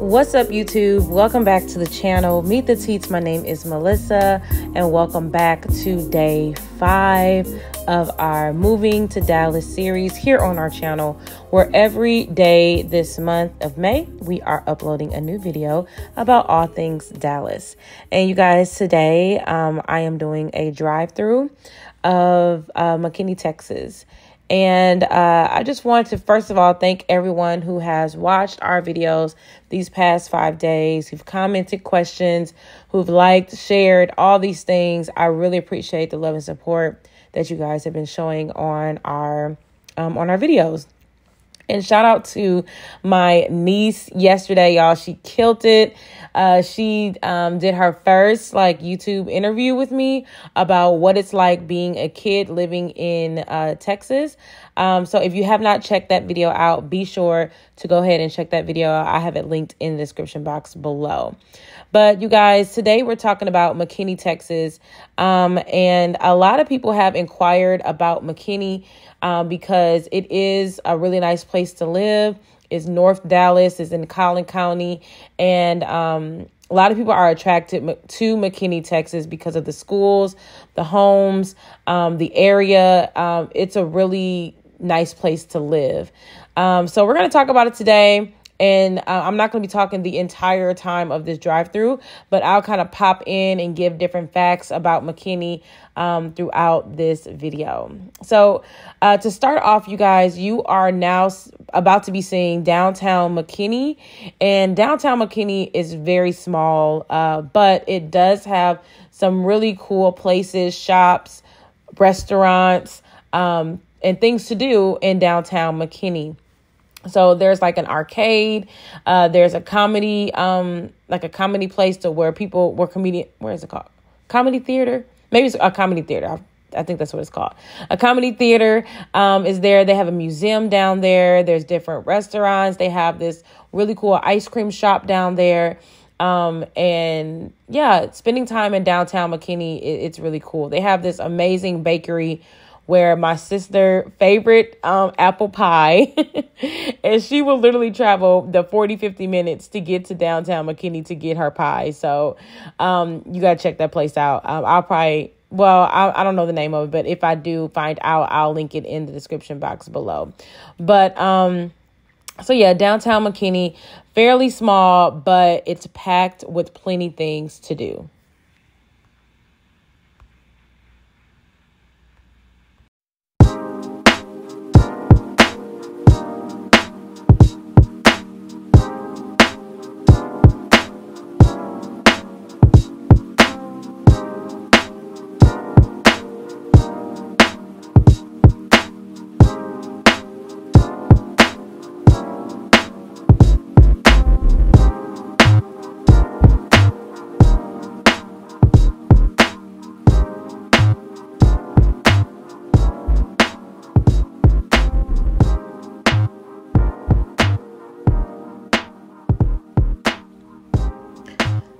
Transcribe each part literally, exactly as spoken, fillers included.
What's up, YouTube? Welcome back to the channel, Meet the Teats. My name is Melissa, and welcome back to day five of our Moving to Dallas series here on our channel, where every day this month of May, we are uploading a new video about all things Dallas. And you guys, today um, I am doing a drive-through of uh, McKinney, Texas. And uh, I just wanted to, first of all, thank everyone who has watched our videos these past five days, who've commented questions, who've liked, shared, all these things. I really appreciate the love and support that you guys have been showing on our um, on our videos. And shout out to my niece yesterday, y'all. She killed it. Uh, she um, did her first like YouTube interview with me about what it's like being a kid living in uh, Texas. Um, so if you have not checked that video out, be sure to go ahead and check that video out. I have it linked in the description box below. But you guys, today we're talking about McKinney, Texas. Um, and a lot of people have inquired about McKinney um, because it is a really nice place to live. Is North Dallas, is in Collin County, and um, a lot of people are attracted to McKinney, Texas because of the schools, the homes, um, the area. Um, it's a really nice place to live. Um, so we're going to talk about it today, and uh, I'm not going to be talking the entire time of this drive-through, but I'll kind of pop in and give different facts about McKinney um, throughout this video. So uh, to start off, you guys, you are now about to be seeing downtown McKinney, and downtown McKinney is very small, uh, but it does have some really cool places, shops, restaurants, um, and things to do in downtown McKinney. So there's like an arcade, uh, there's a comedy, um, like a comedy place to where people were comedian. Where is it called? Comedy theater? Maybe it's a comedy theater. I've I think that's what it's called. A comedy theater um, is there. They have a museum down there. There's different restaurants. They have this really cool ice cream shop down there. Um, and yeah, spending time in downtown McKinney, it, it's really cool. They have this amazing bakery where my sister favorite um, apple pie, and she will literally travel the forty, fifty minutes to get to downtown McKinney to get her pie. So um, you got to check that place out. Um, I'll probably... Well, I, I don't know the name of it, but if I do find out, I'll link it in the description box below. But um, so, yeah, downtown McKinney, fairly small, but it's packed with plenty things to do.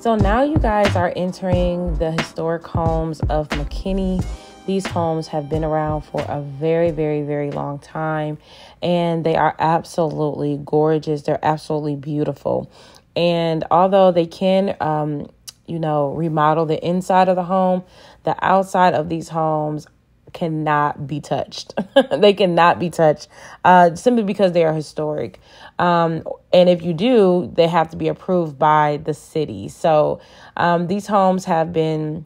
So now you guys are entering the historic homes of McKinney. These homes have been around for a very, very, very long time, and they are absolutely gorgeous. They're absolutely beautiful. And although they can, um, you know, remodel the inside of the home, the outside of these homes cannot be touched. They cannot be touched uh, simply because they are historic. Um, and if you do, they have to be approved by the city. So um, these homes have been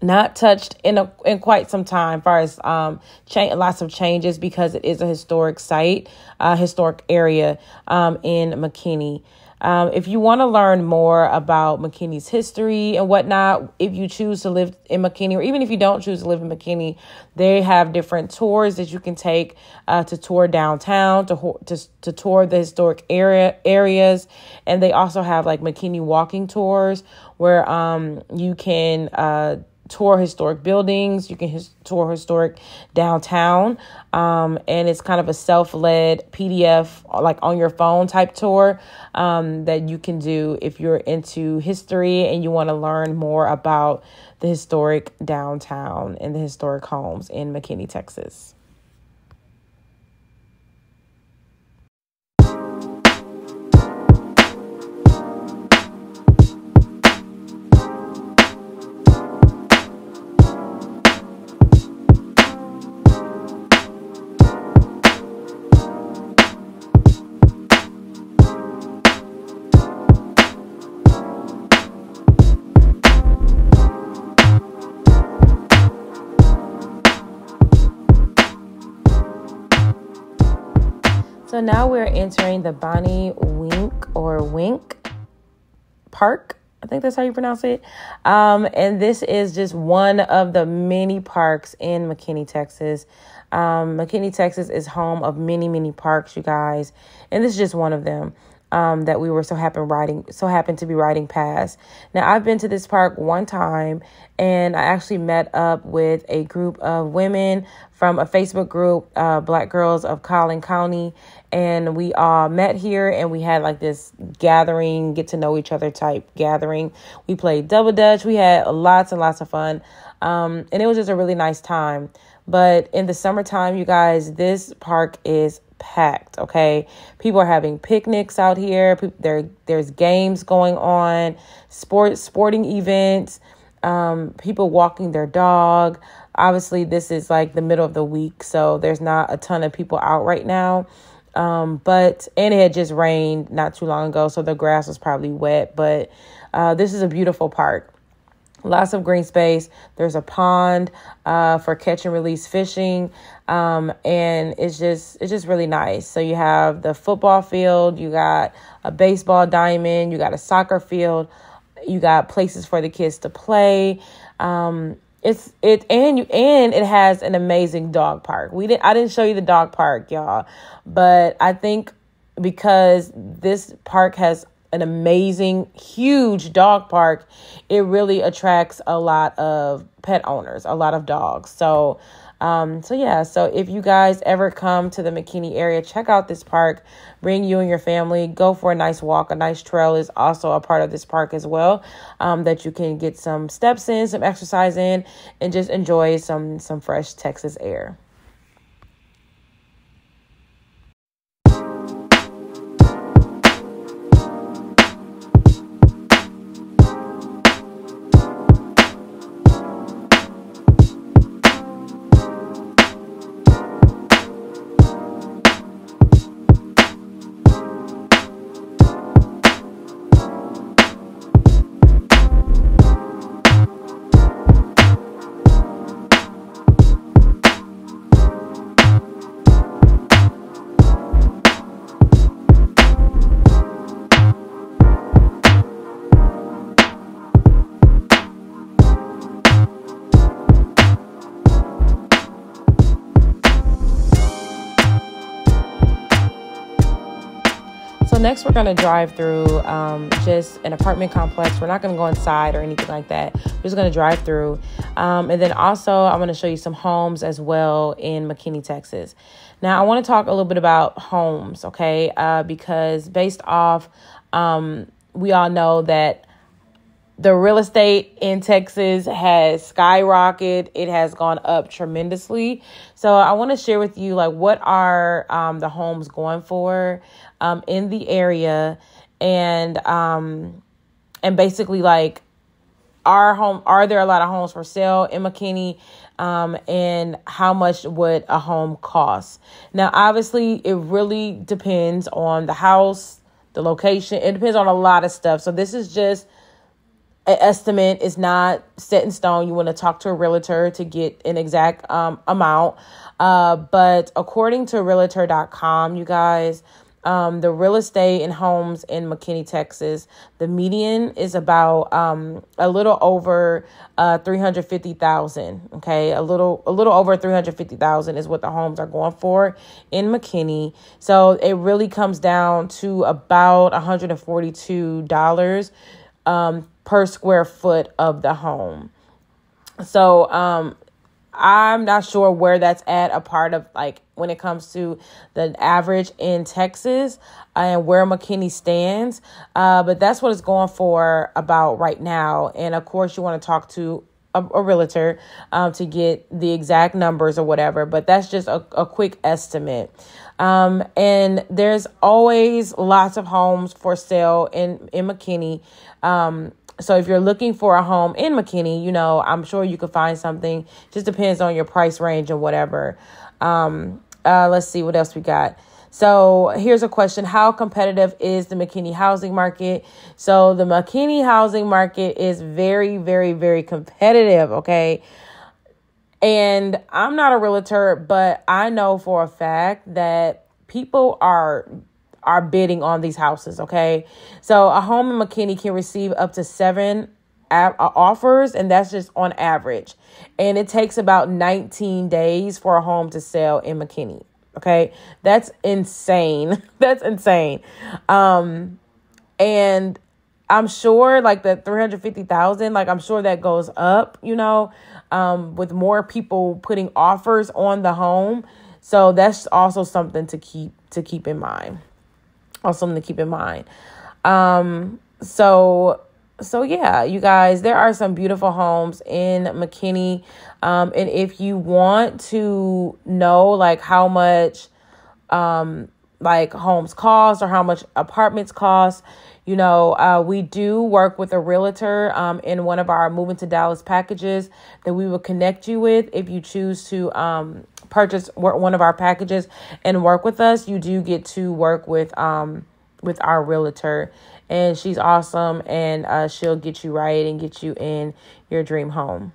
not touched in a, in quite some time, as far as um, cha- lots of changes, because it is a historic site, a historic area um, in McKinney. Um, if you want to learn more about McKinney's history and whatnot, if you choose to live in McKinney, or even if you don't choose to live in McKinney, they have different tours that you can take uh, to tour downtown, to, to to tour the historic area areas. And they also have like McKinney walking tours where um, you can uh, tour historic buildings, you can his tour historic downtown, um, and it's kind of a self-led P D F, like on your phone type tour um, that you can do if you're into history and you want to learn more about the historic downtown and the historic homes in McKinney, Texas. now we're entering the Bonnie Wink or Wink Park. I think that's how you pronounce it. Um, and this is just one of the many parks in McKinney, Texas. Um, McKinney, Texas is home of many, many parks, you guys. And this is just one of them um, that we were so happen riding, so happened to be riding past. Now, I've been to this park one time, and I actually met up with a group of women from a Facebook group, uh, Black Girls of Collin County. And we all met here, and we had like this gathering, get to know each other type gathering. We played double dutch. We had lots and lots of fun. Um, and it was just a really nice time. But in the summertime, you guys, this park is packed. Okay. People are having picnics out here. There, there's games going on, sports, sporting events, um, people walking their dog. Obviously, this is like the middle of the week, so there's not a ton of people out right now. Um, but, and it had just rained not too long ago, so the grass was probably wet, but, uh, this is a beautiful park. Lots of green space. There's a pond, uh, for catch and release fishing. Um, and it's just, it's just really nice. So you have the football field, you got a baseball diamond, you got a soccer field, you got places for the kids to play. Um, It's it and you and it has an amazing dog park. We didn't I didn't show you the dog park, y'all, but I think because this park has an amazing, huge dog park, it really attracts a lot of pet owners, a lot of dogs. So, um, so yeah. So if you guys ever come to the McKinney area, check out this park. Bring you and your family. Go for a nice walk. A nice trail is also a part of this park as well, um, that you can get some steps in, some exercise in, and just enjoy some some fresh Texas air. Next, we're going to drive through um, just an apartment complex. We're not going to go inside or anything like that. We're just going to drive through. Um, and then also, I'm going to show you some homes as well in McKinney, Texas. Now, I want to talk a little bit about homes, okay? Uh, because based off, um, we all know that the real estate in Texas has skyrocketed. It has gone up tremendously. So I want to share with you, like, what are um, the homes going for um, in the area, and um, and basically, like, are home are there a lot of homes for sale in McKinney, um, and how much would a home cost? Now, obviously, it really depends on the house, the location. It depends on a lot of stuff. So this is just an estimate. Is not set in stone. You want to talk to a realtor to get an exact um, amount. Uh, but according to realtor dot com, you guys, um, the real estate and homes in McKinney, Texas, the median is about um, a little over uh, three hundred fifty thousand dollars. Okay. A little, a little over three hundred fifty thousand dollars is what the homes are going for in McKinney. So it really comes down to about one hundred forty-two dollars. Um, per square foot of the home. So, um, I'm not sure where that's at a part of, like, when it comes to the average in Texas and where McKinney stands. Uh, but that's what it's going for about right now. And of course you want to talk to a, a realtor, um, to get the exact numbers or whatever, but that's just a, a quick estimate. Um, and there's always lots of homes for sale in, in McKinney. Um, So if you're looking for a home in McKinney, you know, I'm sure you could find something. Just depends on your price range or whatever. Um, uh, let's see what else we got. So here's a question. How competitive is the McKinney housing market? So the McKinney housing market is very, very, very competitive. Okay. And I'm not a realtor, but I know for a fact that people are are bidding on these houses, okay? So a home in McKinney can receive up to seven a- offers, and that's just on average. And it takes about nineteen days for a home to sell in McKinney, okay? That's insane. That's insane. Um, and I'm sure, like, the three hundred fifty thousand, like, I'm sure that goes up, you know, um, with more people putting offers on the home. So that's also something to keep to keep in mind. Also something to keep in mind. Um, so, so yeah, you guys, there are some beautiful homes in McKinney. Um, and if you want to know, like, how much, um, like, homes cost or how much apartments cost, you know, uh, we do work with a realtor um, in one of our Moving to Dallas packages that we will connect you with. If you choose to um, purchase one of our packages and work with us, you do get to work with um with our realtor. And she's awesome, and uh, she'll get you right and get you in your dream home.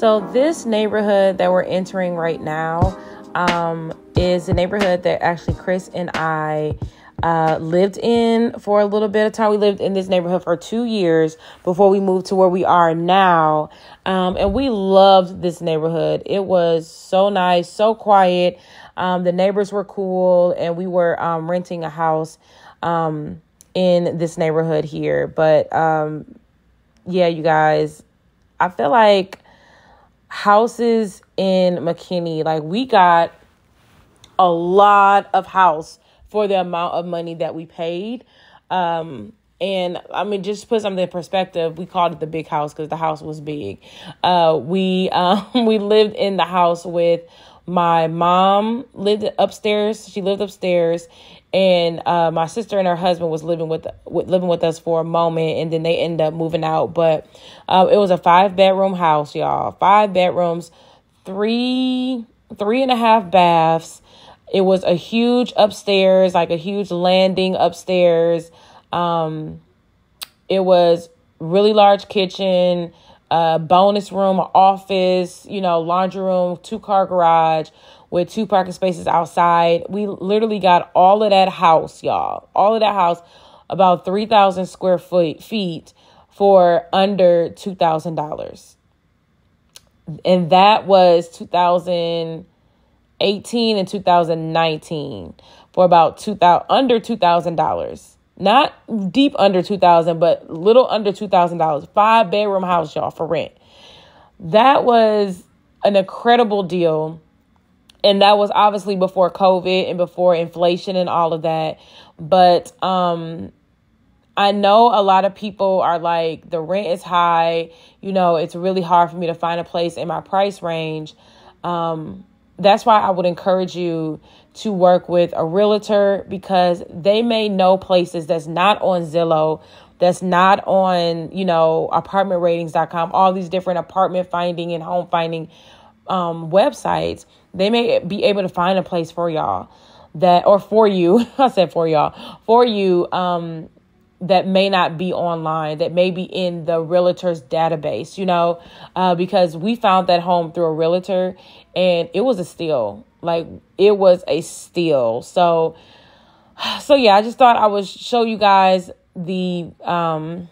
So this neighborhood that we're entering right now um, is a neighborhood that actually Chris and I uh, lived in for a little bit of time. We lived in this neighborhood for two years before we moved to where we are now. Um, and we loved this neighborhood. It was so nice, so quiet. Um, the neighbors were cool, and we were um, renting a house um, in this neighborhood here. But um, yeah, you guys, I feel like houses in McKinney, like, we got a lot of house for the amount of money that we paid. Um, and I mean, just to put something in perspective, we called it the big house because the house was big. Uh, we, um, we lived in the house with my mom lived upstairs. She lived upstairs, and uh, my sister and her husband was living with, with living with us for a moment, and then they ended up moving out. But uh, it was a five bedroom house, y'all. Five bedrooms, three three and a half baths. It was a huge upstairs, like a huge landing upstairs. Um, it was really large kitchen, a bonus room, an office, you know, laundry room, two car garage with two parking spaces outside. We literally got all of that house, y'all. All of that house, about three thousand square foot feet for under two thousand dollars. And that was two thousand eighteen and two thousand nineteen for about two thousand under two thousand dollars. Not deep under two thousand dollars, but little under two thousand dollars. Five bedroom house, y'all, for rent. That was an incredible deal. And that was obviously before COVID and before inflation and all of that. But um, I know a lot of people are like, the rent is high. You know, it's really hard for me to find a place in my price range. Um, that's why I would encourage you to work with a realtor, because they may know places that's not on Zillow, that's not on, you know, apartment ratings dot com, all these different apartment finding and home finding um, websites. They may be able to find a place for y'all that, or for you, I said for y'all, for you, um, that may not be online, that may be in the realtor's database, you know, uh, because we found that home through a realtor, and it was a steal. Like, it was a steal. So So yeah, I just thought I would show you guys the, um,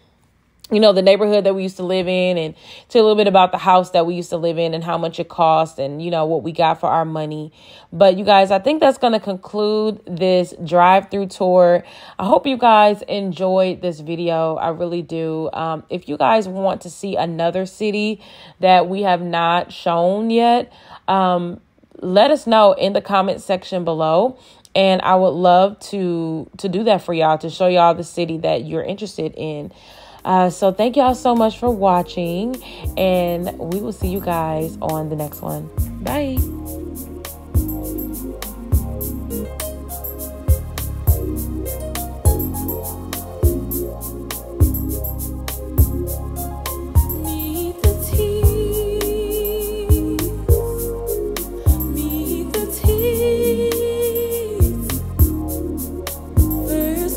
you know, the neighborhood that we used to live in, and tell a little bit about the house that we used to live in and how much it cost, and, you know, what we got for our money. But you guys, I think that's going to conclude this drive-through tour. I hope you guys enjoyed this video. I really do. Um, if you guys want to see another city that we have not shown yet, um, let us know in the comment section below. And I would love to, to do that for y'all, to show y'all the city that you're interested in. Uh, so thank y'all so much for watching, and we will see you guys on the next one. Bye.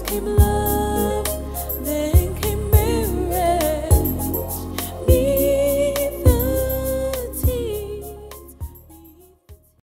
Came alive.